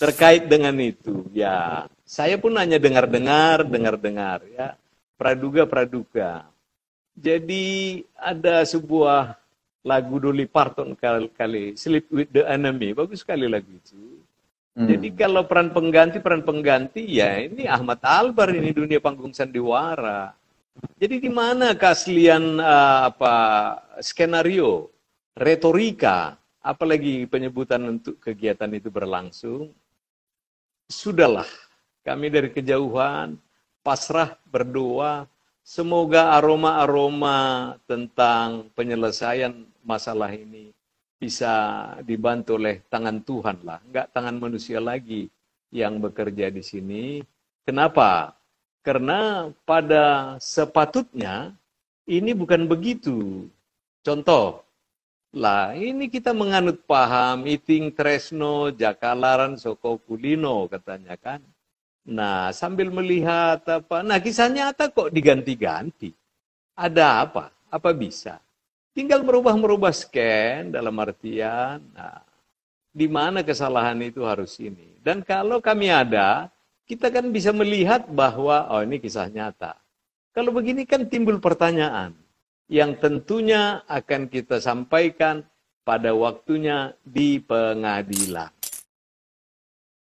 terkait dengan itu. Ya, saya pun hanya dengar-dengar ya, praduga. Jadi ada sebuah lagu Dolly Parton kali Sleep with the Enemy, bagus sekali lagu itu. Jadi kalau peran pengganti ya ini Ahmad Albar ini dunia panggung sandiwara. Jadi di mana keaslian skenario, retorika, apalagi penyebutan untuk kegiatan itu berlangsung. Sudahlah, kami dari kejauhan pasrah berdoa semoga aroma-aroma tentang penyelesaian masalah ini bisa dibantu oleh tangan Tuhan lah, enggak tangan manusia lagi yang bekerja di sini. Kenapa? Karena pada sepatutnya ini bukan begitu. Contoh, lah ini kita menganut paham Iting Tresno Jakalaran Soko Kulino katanya kan. Nah, sambil melihat kisah nyata kok diganti-ganti. Ada apa? Apa bisa? Tinggal merubah scan dalam artian, nah, di mana kesalahan itu harus ini. Dan kalau kami ada, kita kan bisa melihat bahwa, oh ini kisah nyata. Kalau begini kan timbul pertanyaan, yang tentunya akan kita sampaikan pada waktunya di pengadilan.